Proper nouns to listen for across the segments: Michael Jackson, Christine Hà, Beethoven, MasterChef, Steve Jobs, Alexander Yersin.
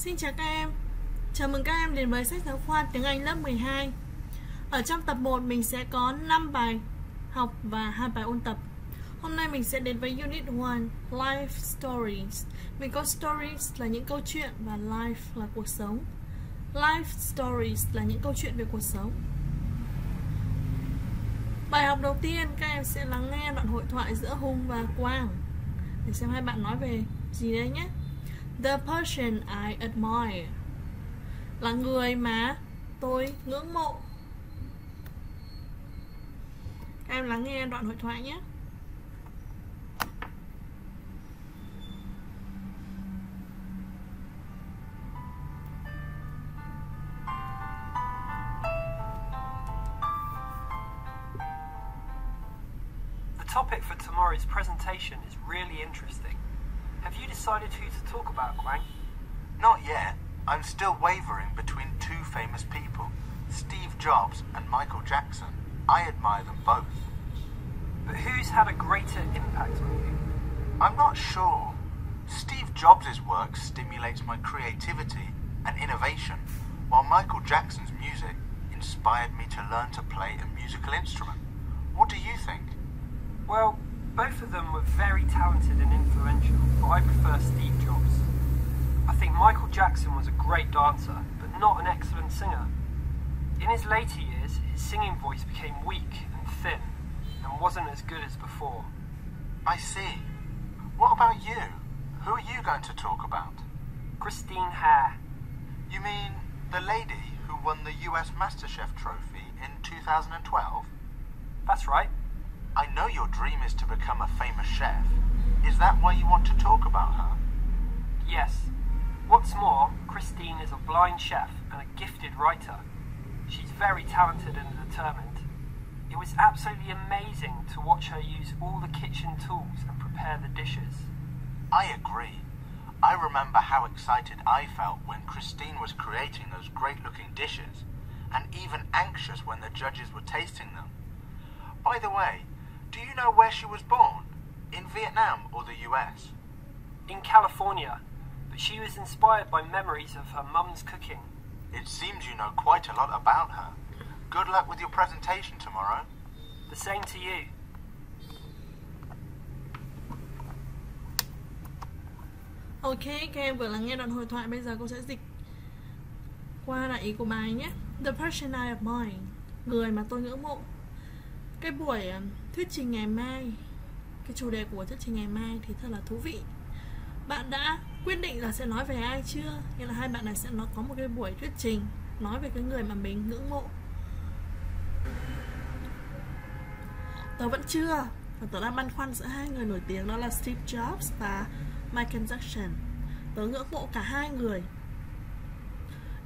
Xin chào các em. Chào mừng các em đến với sách giáo khoa tiếng Anh lớp 12. Ở trong tập 1 mình sẽ có 5 bài học và 2 bài ôn tập. Hôm nay mình sẽ đến với Unit 1 Life Stories. Mình có stories là những câu chuyện và life là cuộc sống. Life Stories là những câu chuyện về cuộc sống. Bài học đầu tiên các em sẽ lắng nghe đoạn hội thoại giữa Hùng và Quang để xem hai bạn nói về gì đấy nhé. The person I admire là người mà tôi ngưỡng mộ. Các em lắng nghe đoạn hội thoại nhé. The topic for tomorrow's presentation is really interesting. Have you decided who to talk about, Quang? Not yet. I'm still wavering between two famous people, Steve Jobs and Michael Jackson. I admire them both. But who's had a greater impact on you? I'm not sure. Steve Jobs' work stimulates my creativity and innovation, while Michael Jackson's music inspired me to learn to play a musical instrument. What do you think? Well, both of them were very talented and influential, but I prefer Steve Jobs. I think Michael Jackson was a great dancer, but not an excellent singer. In his later years, his singing voice became weak and thin, and wasn't as good as before. I see. What about you? Who are you going to talk about? Christine Hà. You mean the lady who won the US MasterChef trophy in 2012? That's right. I know your dream is to become a famous chef. Is that why you want to talk about her? Yes. What's more, Christine is a blind chef and a gifted writer. She's very talented and determined. It was absolutely amazing to watch her use all the kitchen tools and prepare the dishes. I agree. I remember how excited I felt when Christine was creating those great-looking dishes, and even anxious when the judges were tasting them. By the way, do you know where she was born? In Vietnam or the US? In California, but she was inspired by memories of her mum's cooking. It seems you know quite a lot about her. Good luck with your presentation tomorrow. The same to you. Ok, các em vừa lắng nghe đoạn hội thoại, bây giờ cô sẽ dịch qua lại ý của bài nhé. The person I admire, người mà tôi ngưỡng mộ. Cái buổi thuyết trình ngày mai, cái chủ đề của thuyết trình ngày mai thì thật là thú vị. Bạn đã quyết định là sẽ nói về ai chưa? Nghĩa là hai bạn này sẽ có một cái buổi thuyết trình nói về cái người mà mình ngưỡng mộ. Tớ vẫn chưa, và tớ đang băn khoăn giữa hai người nổi tiếng, đó là Steve Jobs và Michael Jackson. Tớ ngưỡng mộ cả hai người,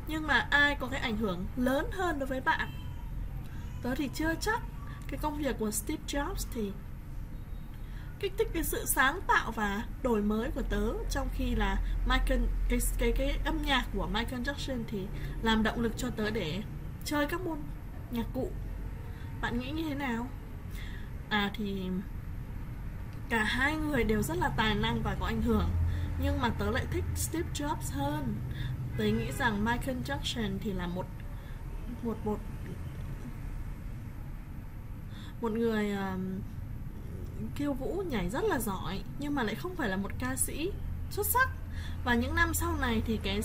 nhưng mà ai có cái ảnh hưởng lớn hơn đối với bạn? Tớ thì chưa chắc. Cái công việc của Steve Jobs thì kích thích cái sự sáng tạo và đổi mới của tớ, trong khi là cái âm nhạc của Michael Jackson thì làm động lực cho tớ để chơi các môn nhạc cụ. Bạn nghĩ như thế nào? Thì cả hai người đều rất là tài năng và có ảnh hưởng, nhưng mà tớ lại thích Steve Jobs hơn. Tớ nghĩ rằng Michael Jackson thì là một người khiêu vũ nhảy rất là giỏi, nhưng mà lại không phải là một ca sĩ xuất sắc. Và những năm sau này thì cái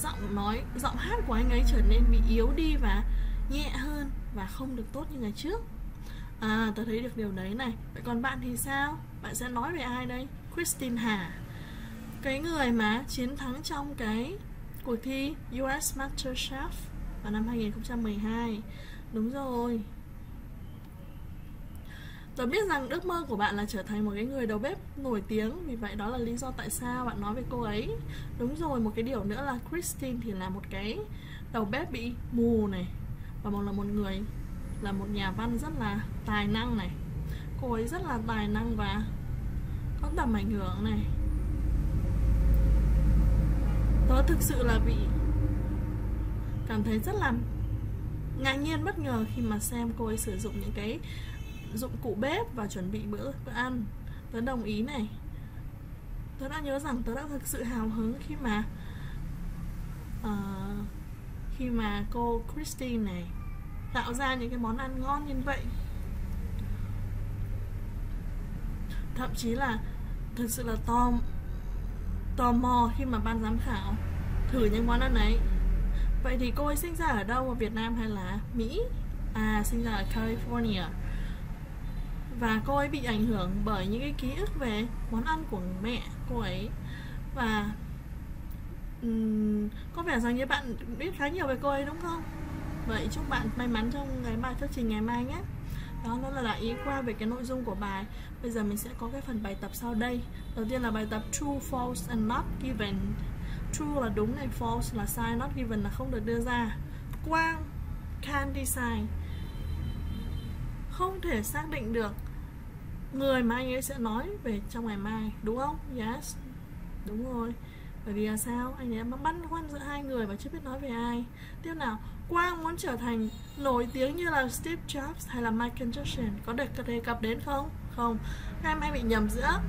giọng hát của anh ấy trở nên bị yếu đi và nhẹ hơn, và không được tốt như ngày trước. Tôi thấy được điều đấy này. Vậy còn bạn thì sao? Bạn sẽ nói về ai đây? Christine Hà, cái người mà chiến thắng trong cái cuộc thi US MasterChef vào năm 2012. Đúng rồi. Tôi biết rằng ước mơ của bạn là trở thành một cái người đầu bếp nổi tiếng, vì vậy đó là lý do tại sao bạn nói về cô ấy. Đúng rồi, một cái điều nữa là Christine thì là một cái đầu bếp bị mù này, và là một nhà văn rất là tài năng này. Cô ấy rất là tài năng và có tầm ảnh hưởng này. Tôi thực sự là bị cảm thấy rất là ngạc nhiên, bất ngờ khi mà xem cô ấy sử dụng những cái dụng cụ bếp và chuẩn bị bữa ăn. Tớ đồng ý này. Tớ đã nhớ rằng tớ đã thực sự hào hứng khi mà khi mà cô Christine này tạo ra những cái món ăn ngon như vậy. Thậm chí là thực sự là tò mò khi mà ban giám khảo thử những món ăn ấy. Vậy thì cô ấy sinh ra ở đâu, ở Việt Nam hay là Mỹ? À, sinh ra ở California. Và cô ấy bị ảnh hưởng bởi những cái ký ức về món ăn của mẹ cô ấy. Và có vẻ rằng như bạn biết khá nhiều về cô ấy đúng không? Vậy chúc bạn may mắn trong cái bài thuyết trình ngày mai nhé. Đó là đại ý qua về cái nội dung của bài. Bây giờ mình sẽ có cái phần bài tập sau đây. Đầu tiên là bài tập True, False and Not Given. True là đúng này, false là sai, not given là không được đưa ra. Quang can decide, không thể xác định được người mà anh ấy sẽ nói về trong ngày mai, đúng không? Yes, đúng rồi. Bởi vì là sao? Anh ấy băn khoăn giữa hai người và chưa biết nói về ai. Tiếp nào, Quang muốn trở thành nổi tiếng như là Steve Jobs hay là Michael Jackson, có được đề cập đến không? Không, các em hay bị nhầm giữa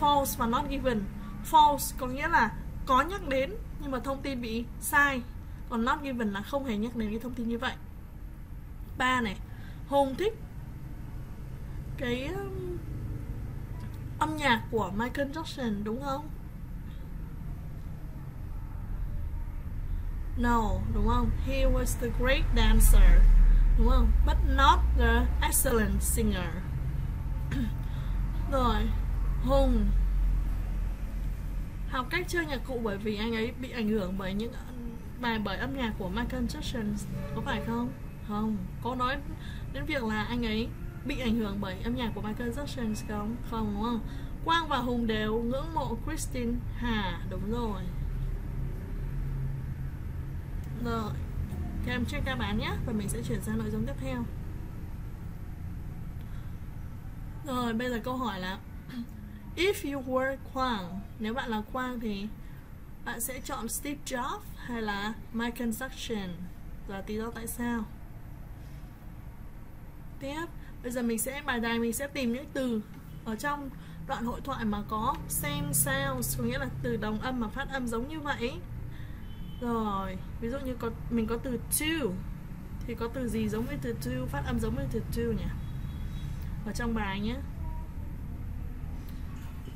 false và not given. False có nghĩa là có nhắc đến nhưng mà thông tin bị sai, còn not given là không hề nhắc đến cái thông tin như vậy. 3 này, Hùng thích cái âm nhạc của Michael Jackson đúng không? No, đúng không? He was the great dancer, đúng không? But not the excellent singer. Rồi, Hùng học cách chơi nhạc cụ bởi vì anh ấy bị ảnh hưởng bởi những bài bởi âm nhạc của Michael Jackson, có phải không? Không, cô nói đến việc là anh ấy bị ảnh hưởng bởi âm nhạc của Michael Jackson không? Không, đúng không? Quang và Hùng đều ngưỡng mộ Christine Hà, đúng rồi. Rồi, các em check đáp án nhé, và mình sẽ chuyển sang nội dung tiếp theo. Rồi, bây giờ câu hỏi là if you were Quang, nếu bạn là Quang thì bạn sẽ chọn Steve Jobs hay là Michael Jackson, và lý do tại sao. Tiếp, bây giờ mình sẽ bài này mình sẽ tìm những từ ở trong đoạn hội thoại mà có same sounds, có nghĩa là từ đồng âm mà phát âm giống như vậy. Rồi, ví dụ như mình có từ to thì có từ gì giống với từ to, phát âm giống với từ to nhỉ? Ở trong bài nhé.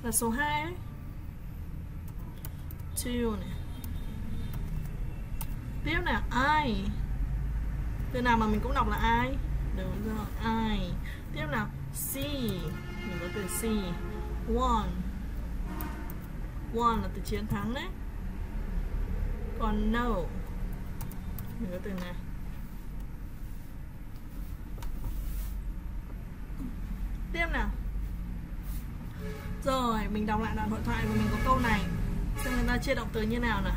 Là số 2 đấy. To này. Tiếp nào, I. Từ nào mà mình cũng đọc là I. Đúng rồi, I. Tiếp nào, C. Mình có từ C. One. One là từ chiến thắng đấy. Còn no, mình có từ này. Tiếp nào. Rồi, mình đọc lại đoạn hội thoại và mình có câu này. Xem người ta chia động từ như nào nè.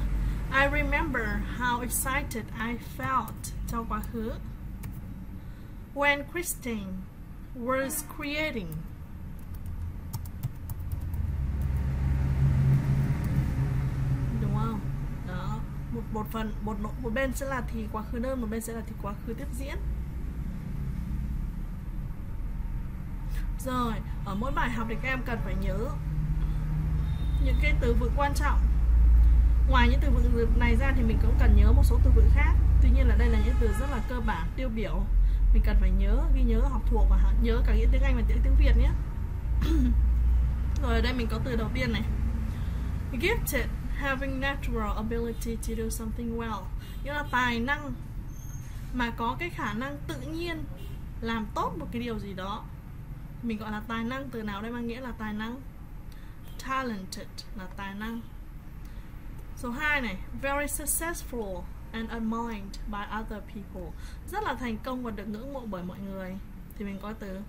I remember how excited I felt trong quá khứ when Christine was creating. Đúng không? Đó, một bên sẽ là thì quá khứ đơn, một bên sẽ là thì quá khứ tiếp diễn. Rồi, ở mỗi bài học thì các em cần phải nhớ những cái từ vựng quan trọng. Ngoài những từ vựng này ra thì mình cũng cần nhớ một số từ vựng khác. Tuy nhiên là đây là những từ rất là cơ bản, tiêu biểu. Mình cần phải nhớ, ghi nhớ, học thuộc và nhớ cả nghĩa tiếng Anh và tiếng Việt nhé. Rồi ở đây mình có từ đầu tiên này. Gifted, having natural ability to do something well. Nghĩa là tài năng mà có cái khả năng tự nhiên làm tốt một cái điều gì đó. Mình gọi là tài năng, từ nào đây mang nghĩa là tài năng? Talented là tài năng. Số 2 này, very successful and admired by other people. Rất là thành công và được ngưỡng mộ bởi mọi người. Thì mình có từ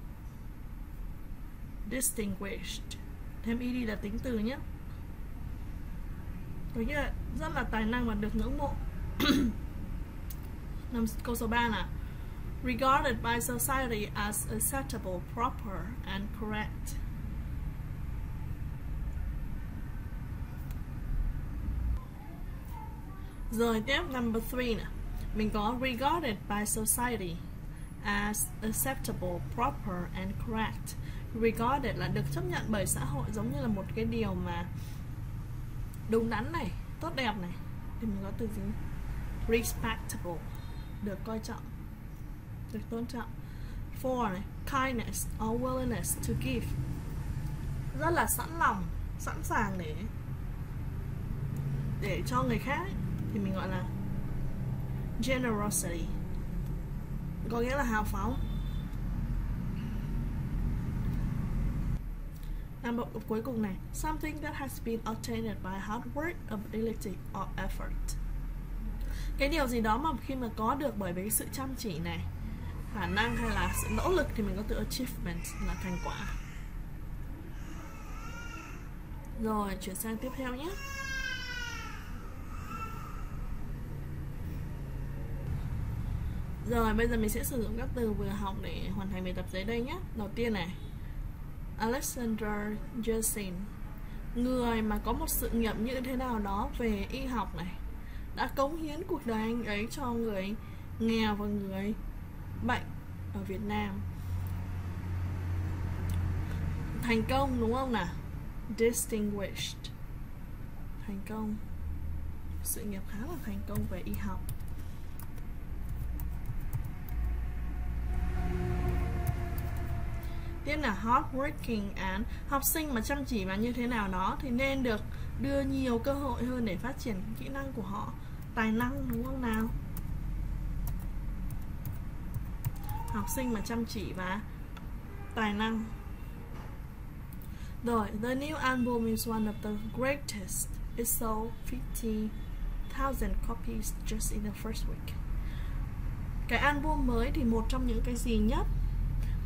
distinguished, thêm ed là tính từ nhé. Có nghĩa là rất là tài năng và được ngưỡng mộ. Câu số 3 là regarded by society as acceptable, proper and correct. Rồi tiếp number 3 nè. Mình có regarded by society as acceptable, proper and correct. Regarded là được chấp nhận bởi xã hội, giống như là một cái điều mà đúng đắn này, tốt đẹp này. thì mình có từ gì? Respectable, được coi trọng, được tôn trọng. For này, kindness or willingness to give, rất là sẵn lòng, sẵn sàng để cho người khác ấy, thì mình gọi là generosity, có nghĩa là hào phóng. Number cuối cùng này, something that has been obtained by hard work, ability or effort, cái điều gì đó mà khi mà có được bởi cái sự chăm chỉ này, khả năng hay là sự nỗ lực thì mình có từ achievement là thành quả. Rồi chuyển sang tiếp theo nhé. Rồi bây giờ mình sẽ sử dụng các từ vừa học để hoàn thành bài tập dưới đây nhé. Đầu tiên này, Alexander Yersin, người mà có một sự nghiệp như thế nào đó về y học này, đã cống hiến cuộc đời anh ấy cho người nghèo và người bệnh ở Việt Nam. Thành công đúng không nào? Distinguished, thành công, sự nghiệp khá là thành công về y học. Tiếp là hardworking and, học sinh mà chăm chỉ mà như thế nào đó thì nên được đưa nhiều cơ hội hơn để phát triển kỹ năng của họ, tài năng đúng không nào? Học sinh mà chăm chỉ và tài năng. Rồi, the new album is one of the greatest. It sold 50,000 copies just in the first week. Cái album mới thì một trong những cái gì nhất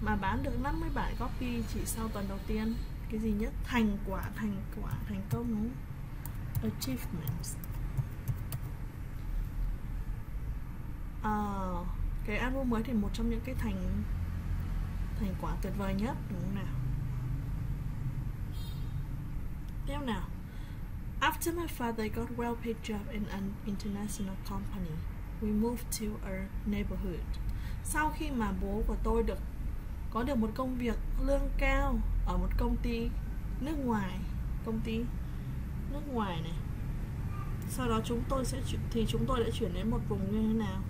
mà bán được 57 copy chỉ sau tuần đầu tiên. Cái gì nhất? Thành quả, thành quả, thành công đúng không? Achievements. Cái album mới thì một trong những cái thành quả tuyệt vời nhất đúng không nào? Tiếp nào. After my father got well paid job in an international company, we moved to a neighborhood. Sau khi mà bố của tôi có được một công việc lương cao ở một công ty nước ngoài này, sau đó chúng tôi đã chuyển đến một vùng như thế nào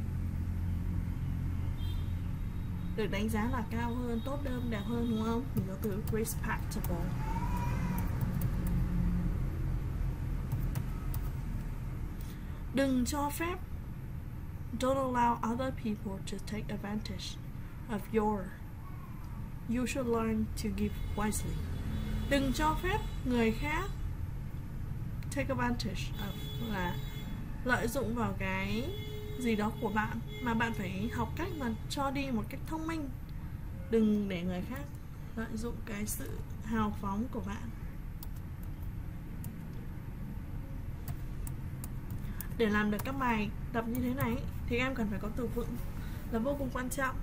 được đánh giá là cao hơn, tốt hơn, đẹp hơn đúng không? Mình có từ respectable. Đừng cho phép, don't allow other people to take advantage of your. You should learn to give wisely. Đừng cho phép người khác, take advantage of là lợi dụng vào cái gì đó của bạn, mà bạn phải học cách mà cho đi một cách thông minh. Đừng để người khác lợi dụng cái sự hào phóng của bạn. Để làm được các bài tập như thế này thì em cần phải có từ vựng là vô cùng quan trọng.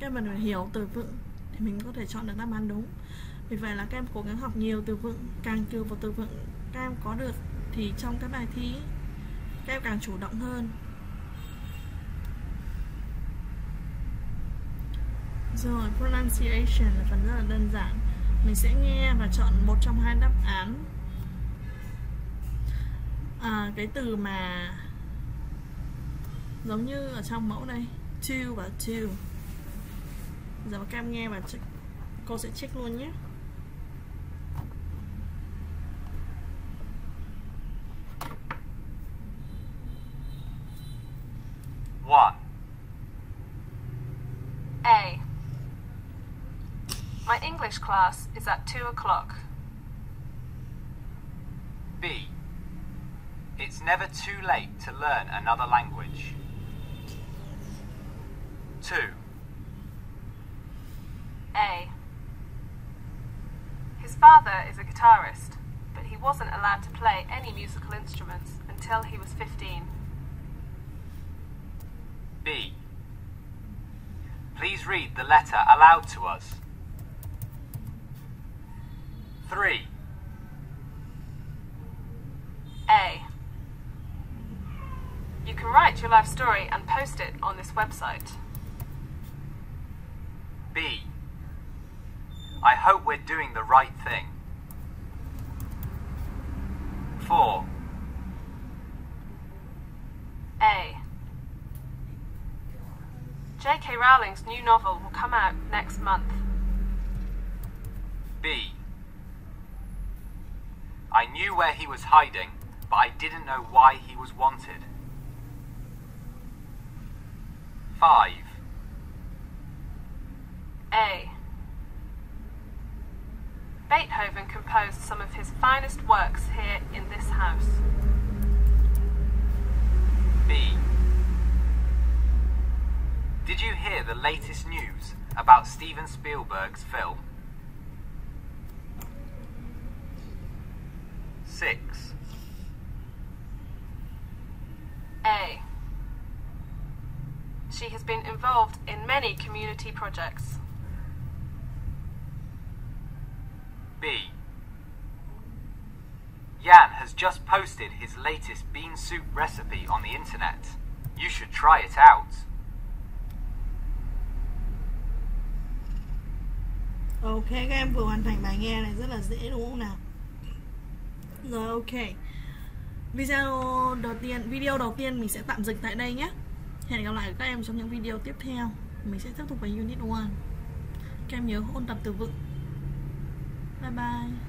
Em cần phải hiểu từ vựng thì mình có thể chọn được đáp án đúng. Vì vậy là các em cố gắng học nhiều từ vựng, càng nhiều vào từ vựng các em có được thì trong các bài thi các em càng chủ động hơn. Rồi pronunciation là phần rất là đơn giản, mình sẽ nghe và chọn một trong hai đáp án. Cái từ mà giống như ở trong mẫu đây, to và to. Giờ các em nghe và cô sẽ check luôn nhé. One. A. My English class is at 2 o'clock. B. It's never too late to learn another language. 2. A. His father is a guitarist, but he wasn't allowed to play any musical instruments until he was 15. B. Please read the letter aloud to us. 3. A. You can write your life story and post it on this website. B. I hope we're doing the right thing. 4. J.K. Rowling's new novel will come out next month. B. I knew where he was hiding, but I didn't know why he was wanted. 5. A. Beethoven composed some of his finest works here in this house. B. Did you hear the latest news about Steven Spielberg's film? 6. A. She has been involved in many community projects. B. Jan has just posted his latest bean soup recipe on the internet. You should try it out. Ok, các em vừa hoàn thành bài nghe này, rất là dễ đúng không nào? Rồi, ok. Video đầu tiên mình sẽ tạm dừng tại đây nhé. Hẹn gặp lại các em trong những video tiếp theo. Mình sẽ tiếp tục vào Unit 1. Các em nhớ ôn tập từ vựng. Bye bye.